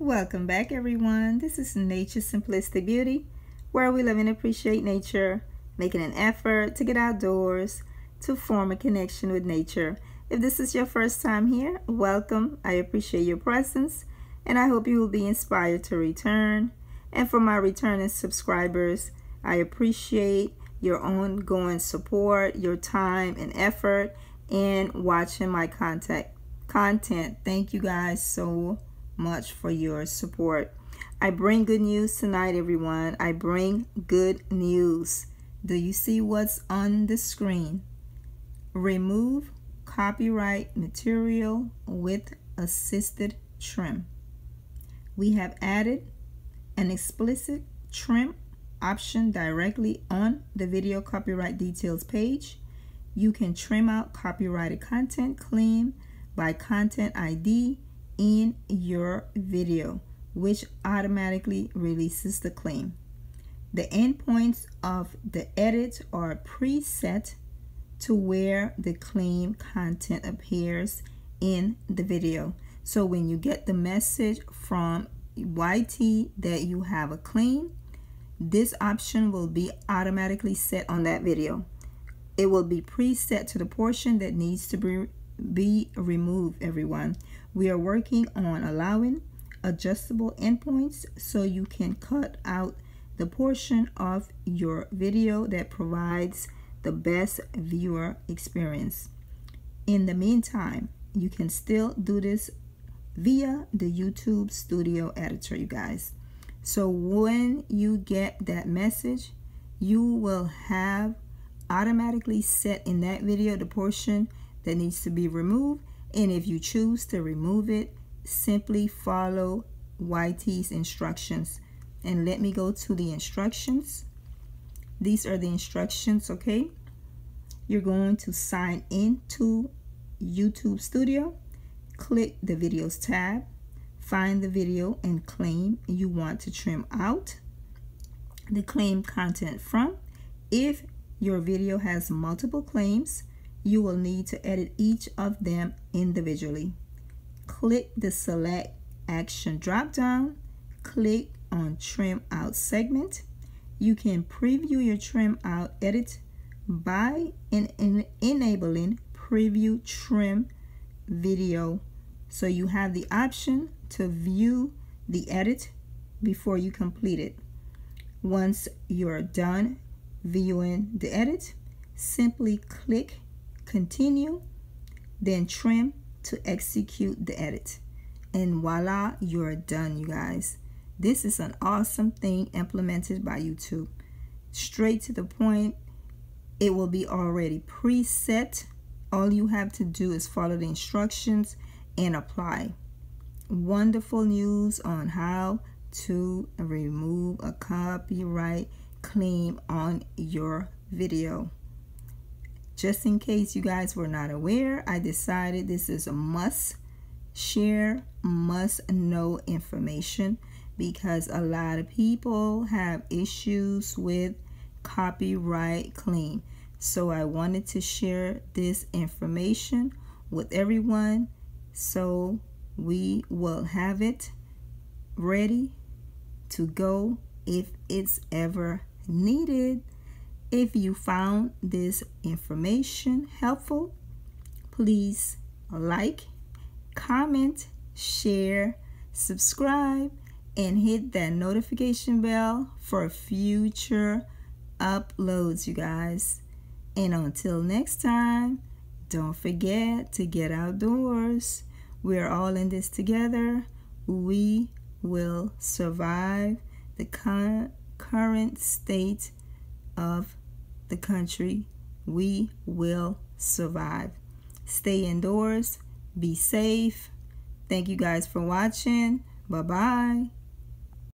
Welcome back, everyone. This is Nature Simplistic Beauty, where we love and appreciate nature, making an effort to get outdoors, to form a connection with nature. If this is your first time here, welcome. I appreciate your presence, and I hope you will be inspired to return. And for my returning subscribers, I appreciate your ongoing support, your time and effort, and watching my content. Thank you guys so much for your support. I bring good news tonight, everyone. I bring good news. Do you see what's on the screen? Remove copyright material with assisted trim. We have added an explicit trim option directly on the video copyright details page. You can trim out copyrighted content claimed by content ID in your video, which automatically releases the claim. The endpoints of the edit are preset to where the claim content appears in the video. So when you get the message from YT that you have a claim, this option will be automatically set on that video. It will be preset to the portion that needs to be removed, everyone. We are working on allowing adjustable endpoints so you can cut out the portion of your video that provides the best viewer experience. In the meantime, you can still do this via the YouTube Studio editor, you guys. So when you get that message, you will have automatically set in that video the portion that needs to be removed. And if you choose to remove it, simply follow YT's instructions. And let me go to the instructions. These are the instructions, okay? You're going to sign in to YouTube Studio, click the videos tab, find the video and claim you want to trim out the claim content from. If your video has multiple claims, you will need to edit each of them individually. Click the Select Action drop-down. Click on Trim Out Segment. You can preview your Trim Out edit by enabling Preview Trim Video. So you have the option to view the edit before you complete it. Once you're done viewing the edit, simply click Continue, then Trim to execute the edit, and voila, you're done, you guys. This is an awesome thing implemented by YouTube. Straight to the point. It will be already preset. All you have to do is follow the instructions and apply. Wonderful news on how to remove a copyright claim on your video. Just in case you guys were not aware, I decided this is a must share, must know information, because a lot of people have issues with copyright claim. So I wanted to share this information with everyone so we will have it ready to go if it's ever needed. If you found this information helpful, please like, comment, share, subscribe, and hit that notification bell for future uploads, you guys. And until next time, don't forget to get outdoors. We are all in this together. We will survive the current state of the country. We will survive. Stay indoors. Be safe. Thank you guys for watching. Bye-bye.